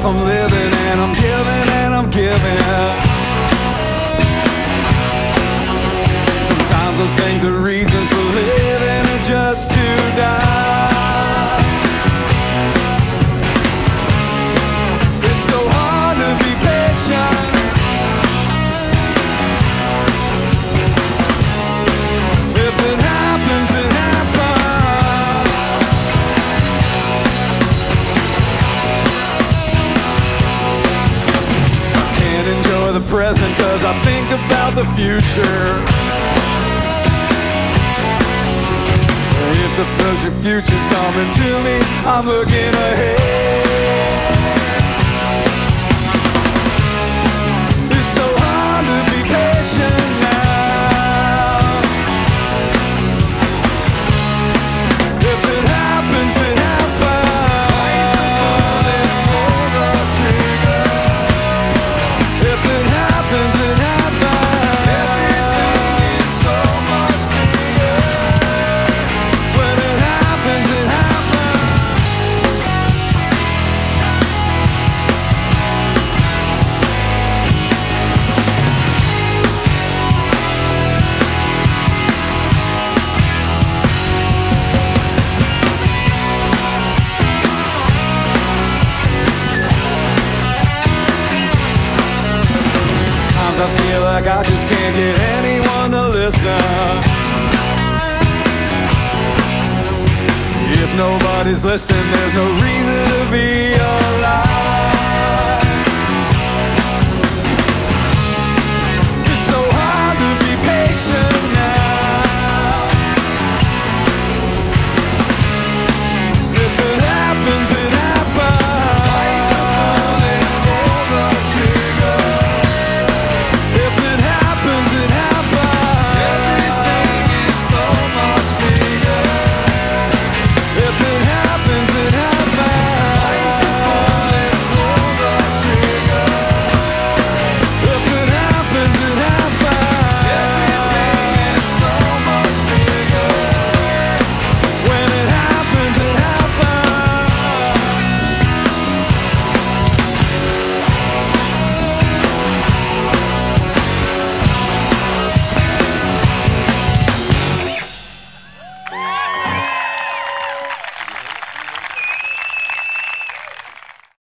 I'm living and I'm giving and I'm giving. Sometimes I think the reasons for living are just to die. It's so hard to be patient. If it happens, it present, 'cause I think about the future. If the present future's coming to me, I'm looking ahead. It's so hard to be patient now. If it happens, it happens. I feel like I just can't get anyone to listen. If nobody's listening, there's no reason to be